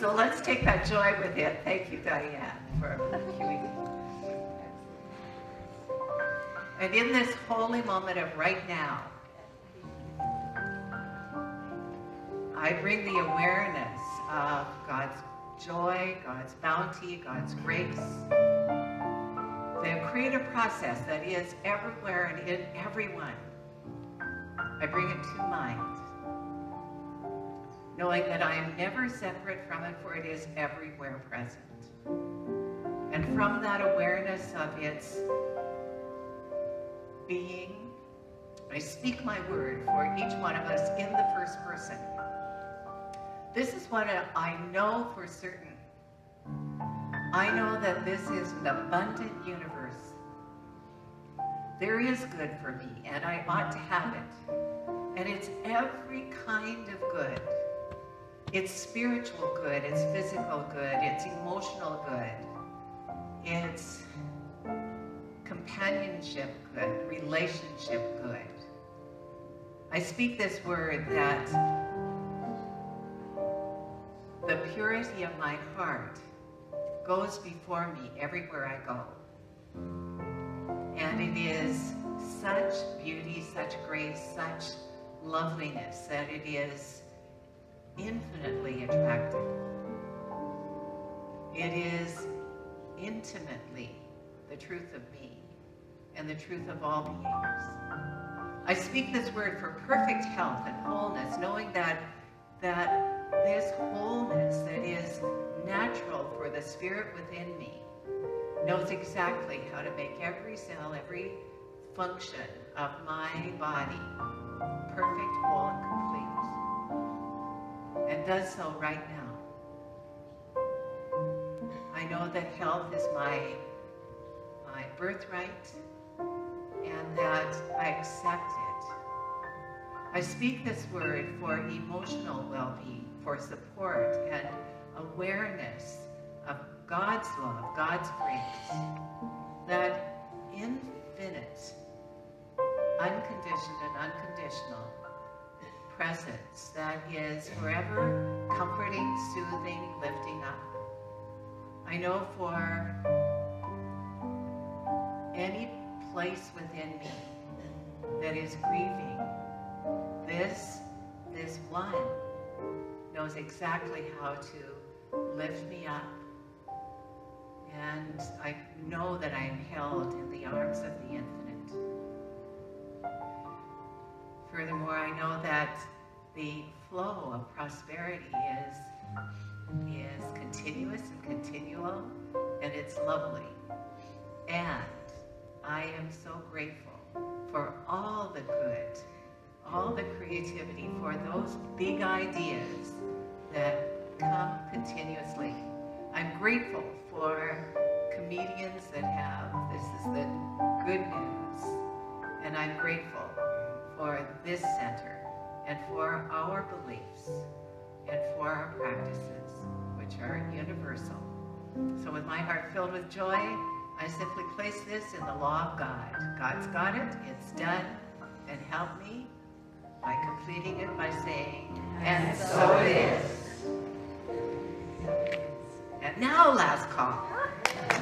So let's take that joy with it. Thank you, Diane, for doing it. And in this holy moment of right now, I bring the awareness of God's joy, God's bounty, God's grace, the creative process that is everywhere and in everyone. I bring it to mind, knowing that I am never separate from it, for it is everywhere present. And from that awareness of its being, I speak my word for each one of us in the first person. This is what I know for certain. I know that this is an abundant universe. There is good for me, and I ought to have it. And it's every kind of good. It's spiritual good, it's physical good, it's emotional good, it's companionship good, relationship good. I speak this word that the purity of my heart goes before me everywhere I go. And it is such beauty, such grace, such loveliness that it is infinitely attractive. It is intimately the truth of me and the truth of all beings. I speak this word for perfect health and wholeness, knowing that this wholeness that is natural for the spirit within me knows exactly how to make every cell, every function of my body perfect, whole, and complete, and does so right now. I know that health is my birthright and that I accept it. I speak this word for emotional well-being, for support and awareness of God's love, God's grace, that infinite, unconditioned and unconditional presence that is forever comforting, soothing, lifting up. I know for any place within me that is grieving, this one knows exactly how to lift me up, and I know that I am held in the arms of the infinite. Furthermore, I know that the flow of prosperity is continuous and continual, and it's lovely. And I am so grateful for all the good, all the creativity, for those big ideas that come continuously. I'm grateful for comedians that have This Is the Good News, and I'm grateful for this center and for our beliefs and for our practices, which are universal. So with my heart filled with joy, I simply place this in the law of God. God's got it, it's done, and help me by completing it by saying, and so it is. And now, last call.